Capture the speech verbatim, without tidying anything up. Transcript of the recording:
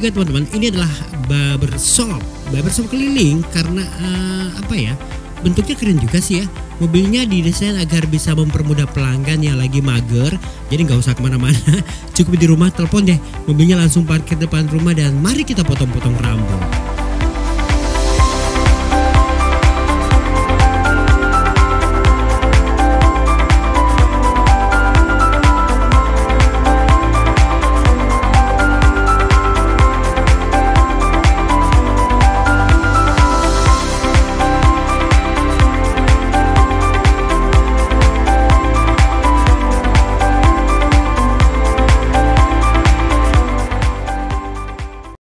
juga teman-teman, ini adalah barbershop, barbershop keliling karena uh, apa ya, bentuknya keren juga sih ya. Mobilnya didesain agar bisa mempermudah pelanggan yang lagi mager, jadi nggak usah kemana-mana, cukup di rumah telepon deh, mobilnya langsung parkir depan rumah dan mari kita potong-potong rambut.